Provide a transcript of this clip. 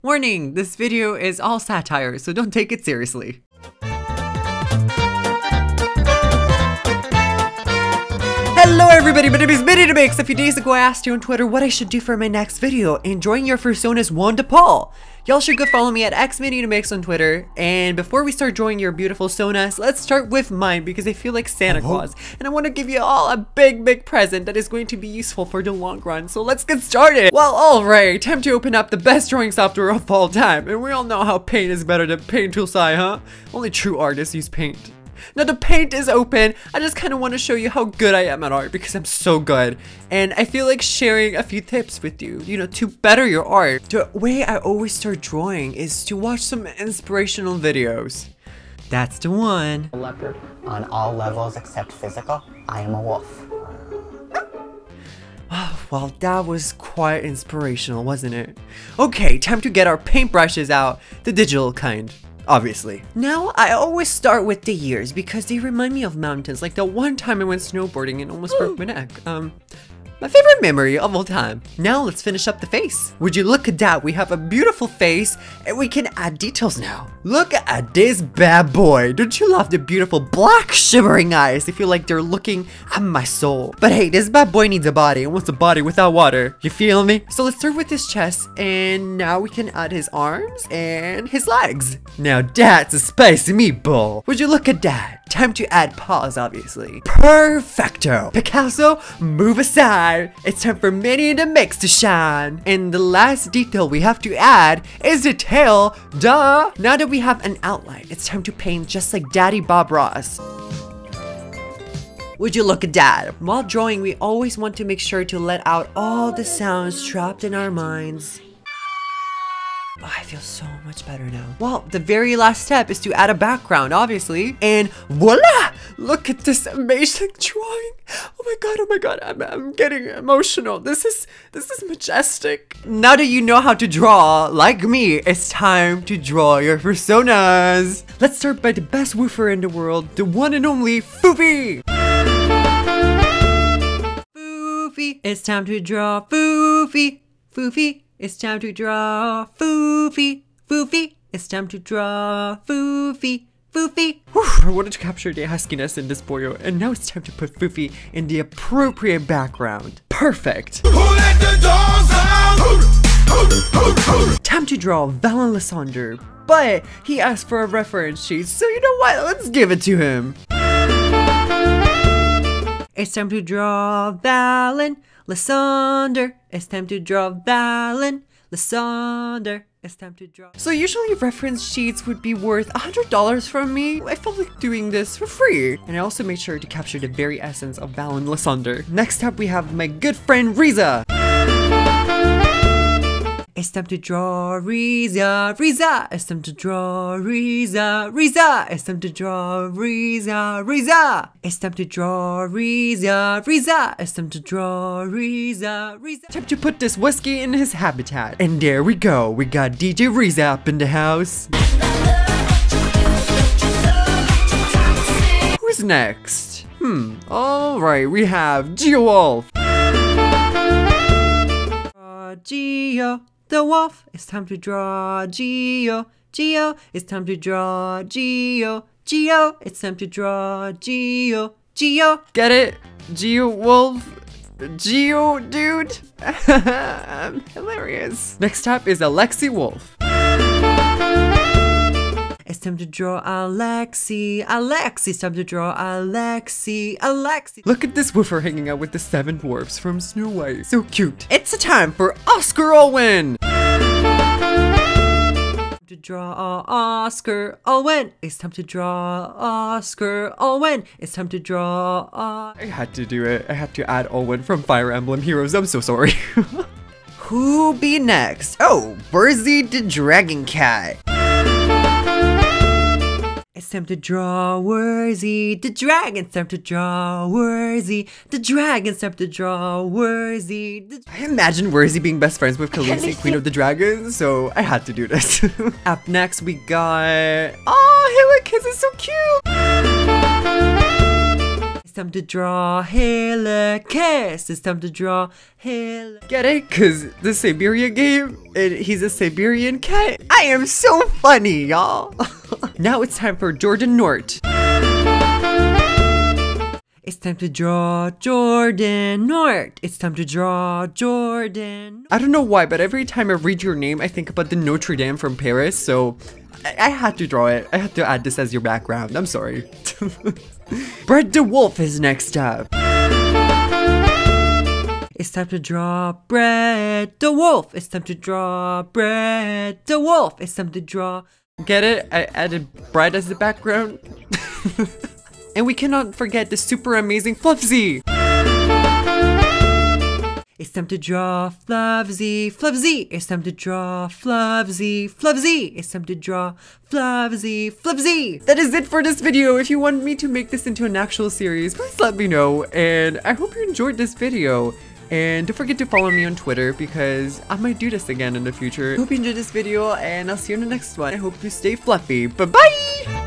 Warning, this video is all satire, so don't take it seriously. Hello everybody, my name is Mini2Mix. A few days ago I asked you on Twitter what I should do for my next video, and join your Fursonas Wanda Paul. Y'all should go follow me at @xMini2Mix on Twitter, and before we start drawing your beautiful Sonas, let's start with mine because I feel like Santa Claus, and I want to give you all a big present that is going to be useful for the long run, so let's get started! Well, alright, time to open up the best drawing software of all time, and we all know how Paint is better than Paint Tool Sai, huh? Only true artists use Paint. Now the Paint is open. I just kind of want to show you how good I am at art because I'm so good. And I feel like sharing a few tips with you, you know, to better your art. The way I always start drawing is to watch some inspirational videos. That's the one. A leopard on all levels except physical. I am a wolf. Well, that was quite inspirational, wasn't it? Okay, time to get our paintbrushes out, the digital kind. Obviously. Now, I always start with the years because they remind me of mountains, like the one time I went snowboarding and almost broke my neck. My favorite memory of all time. Now, let's finish up the face. Would you look at that? We have a beautiful face and we can add details now. Look at this bad boy. Don't you love the beautiful black shimmering eyes? They feel like they're looking at my soul. But hey, this bad boy needs a body and wants a body without water. You feel me? So let's start with his chest, and now we can add his arms and his legs. Now that's a spicy meatball. Would you look at that? Time to add paws, obviously. Perfecto. Picasso, move aside. It's time for Manny in the Mix to shine. And the last detail we have to add is the tail, duh. Now that we have an outline, it's time to paint just like Daddy Bob Ross. Would you look at that? While drawing, we always want to make sure to let out all the sounds trapped in our minds. Oh, I feel so much better now. Well, the very last step is to add a background, obviously. And voila! Look at this amazing drawing. Oh my god, I'm getting emotional. This is majestic. Now that you know how to draw, like me, it's time to draw your personas. Let's start by the best woofer in the world, the one and only Foofy. Foofy, it's time to draw Foofy. Foofy. It's time to draw Foofy, Foofy. It's time to draw Foofy, Foofy. Whew, I wanted to capture the huskiness in this boyo, and now it's time to put Foofy in the appropriate background. Perfect. Who let the dogs out? Who. Time to draw Valen Lysander, but he asked for a reference sheet, so you know what? Let's give it to him. It's time to draw Valen Lysander. It's time to draw Valen Lysander. It's time to draw. So usually reference sheets would be worth $100 from me. I felt like doing this for free. And I also made sure to capture the very essence of Valen Lysander. Next up, we have my good friend Riza. It's time to draw Riza, Riza. It's time to draw Riza, Riza. It's time to draw Riza, Riza. It's time to draw Riza, Riza. It's time to draw Riza, Riza. Time to put this whiskey in his habitat. And there we go. We got DJ Riza up in the house. Who's next? Alright, we have Gio Wolf. Gio. The wolf, it's time to draw Gio, Gio, it's time to draw Gio, Gio, it's time to draw Gio, Gio. Get it? Gio Wolf, Gio dude. I'm hilarious. Next up is Alexi Wolf. It's time to draw Alexi, Alexi, it's time to draw Alexi, Alexi. Look at this woofer hanging out with the 7 dwarfs from Snow White. So cute. It's a time for Oscar Alwyn. To draw Oscar Alwyn. It's time to draw Oscar Alwyn. It's time to draw I had to do it. I had to add Alwyn from Fire Emblem Heroes. I'm so sorry. Who be next? Oh, Worsi the Dragon Cat. It's time to draw Worsi the dragon. It's time to draw Worsi the dragon. It's time to draw Worsi the. I imagine Worsi being best friends with Kalinzi, Queen of the Dragons, so I had to do this. Up next, we got. Oh, Hela Kiss is so cute. time to draw Hela Kiss. It's time to draw Hela. Get it? Cause the Siberia game, and he's a Siberian cat. I am so funny, y'all. Now it's time for Jordan Nort. It's time to draw Jordan Nort. It's time to draw Jordan. I don't know why, but every time I read your name, I think about the Notre Dame from Paris, so I had to draw it. I had to add this as your background. I'm sorry. Brett DeWolf is next up. It's time to draw Brett DeWolf. It's time to draw Brett DeWolf. It's time to draw. Get it? I added Brett as the background. And we cannot forget the super amazing Flubsy! It's time to draw Flubsy, Flubsy! It's time to draw Flubsy, Flubsy! It's time to draw Flubsy, Flubsy! That is it for this video! If you want me to make this into an actual series, please let me know, and I hope you enjoyed this video! And don't forget to follow me on Twitter because I might do this again in the future. Hope you enjoyed this video, and I'll see you in the next one. I hope you stay fluffy. Bye-bye!